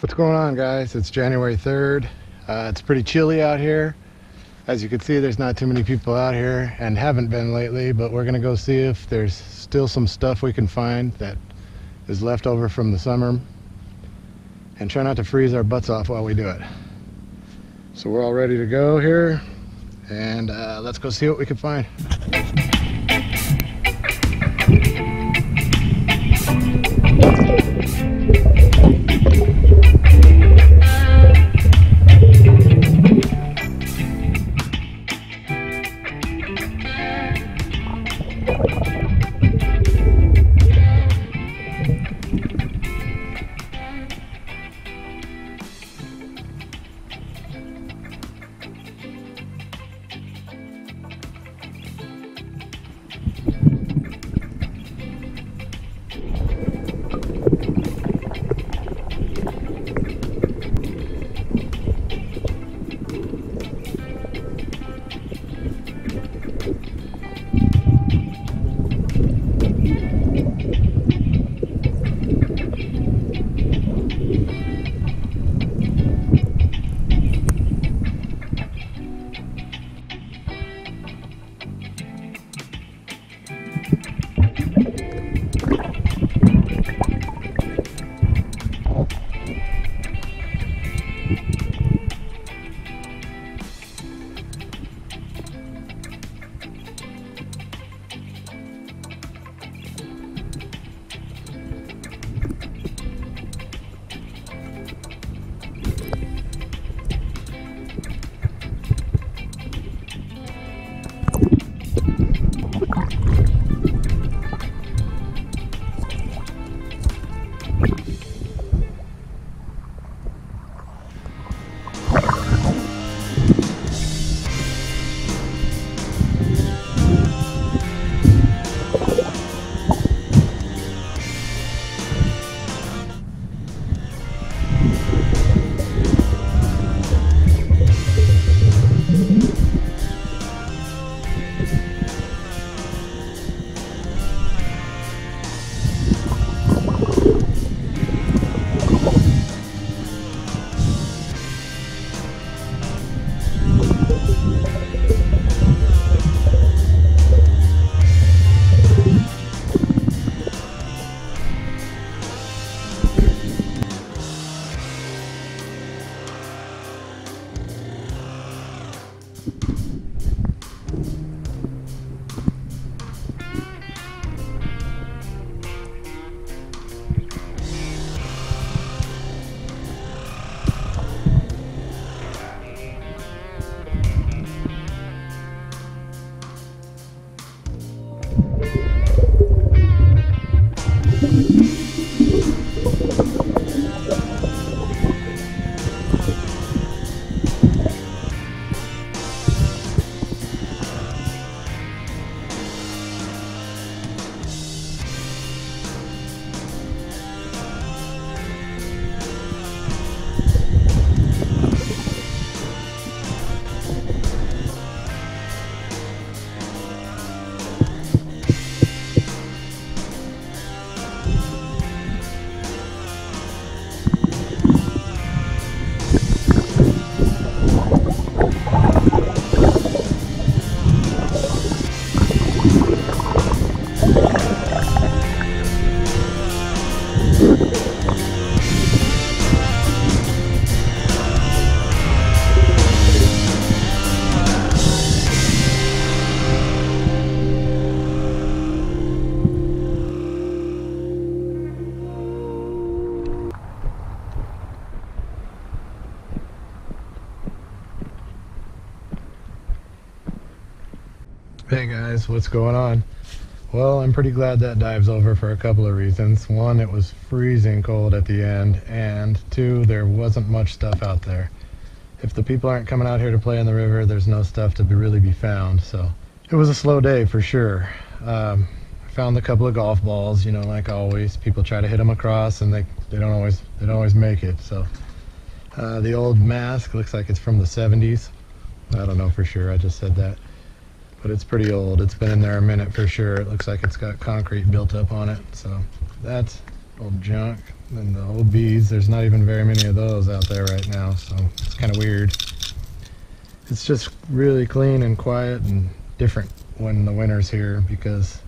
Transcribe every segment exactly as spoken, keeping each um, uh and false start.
What's going on, guys? It's January third. Uh, it's pretty chilly out here. As you can see, there's not too many people out here, and haven't been lately, but we're gonna go see if there's still some stuff we can find that is left over from the summer, and try not to freeze our butts off while we do it. So we're all ready to go here, and uh, let's go see what we can find. Hey guys, what's going on? Well, I'm pretty glad that dive's over for a couple of reasons. One, it was freezing cold at the end, and two, there wasn't much stuff out there. If the people aren't coming out here to play in the river, there's no stuff to be really be found, so it was a slow day for sure. Um, found a couple of golf balls, you know, like always. People try to hit them across, and they, they don't always they don't always make it, so. Uh, the old mask looks like it's from the seventies. I don't know for sure, I just said that. But it's pretty old. It's been in there a minute for sure. It looks like it's got concrete built up on it. So that's old junk. And the old beads, there's not even very many of those out there right now, so it's kind of weird. It's just really clean and quiet and different when the winter's here because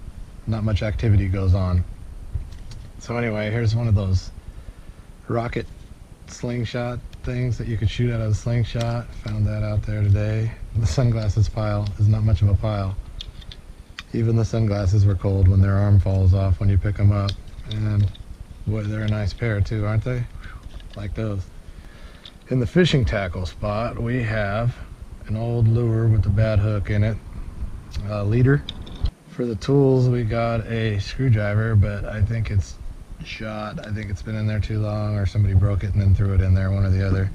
not much activity goes on. So anyway, here's one of those rocket slingshot things that you could shoot out of a slingshot. Found that out there today. The sunglasses pile is not much of a pile. Even the sunglasses were cold when their arm falls off when you pick them up. And boy, they're a nice pair too, aren't they? Like those. In the fishing tackle spot, we have an old lure with a bad hook in it, a leader. For the tools, we got a screwdriver, but I think it's shot. I think it's been in there too long, or somebody broke it and then threw it in there, one or the other.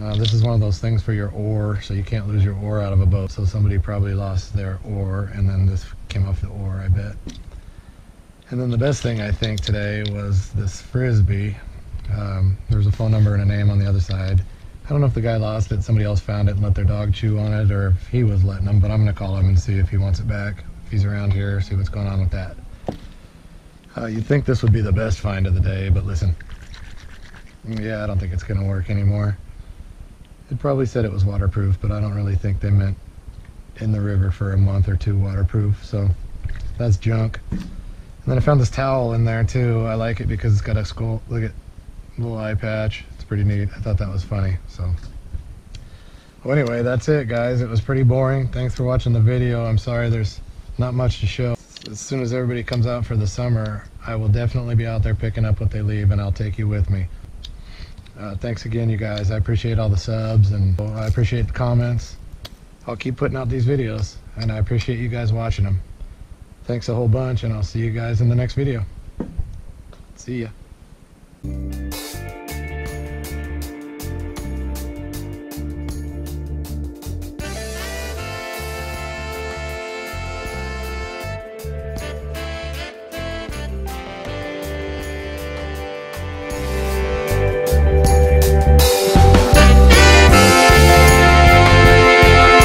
Uh, this is one of those things for your oar, so you can't lose your oar out of a boat. So somebody probably lost their oar, and then this came off the oar, I bet. And then the best thing, I think, today was this Frisbee. Um, there was a phone number and a name on the other side. I don't know if the guy lost it, somebody else found it and let their dog chew on it, or if he was letting them, but I'm going to call him and see if he wants it back. If he's around here, see what's going on with that. Uh, you'd think this would be the best find of the day, but listen. Yeah, I don't think it's going to work anymore. It probably said it was waterproof, but I don't really think they meant in the river for a month or two waterproof, so that's junk. And then I found this towel in there too. I like it because it's got a skull, look at little eye patch. It's pretty neat. I thought that was funny. So well, anyway, that's it, guys. It was pretty boring. Thanks for watching the video. I'm sorry there's not much to show. As soon as everybody comes out for the summer, I will definitely be out there picking up what they leave, and I'll take you with me. Uh, thanks again, you guys. I appreciate all the subs, and I appreciate the comments. I'll keep putting out these videos, and I appreciate you guys watching them. Thanks a whole bunch, and I'll see you guys in the next video. See ya.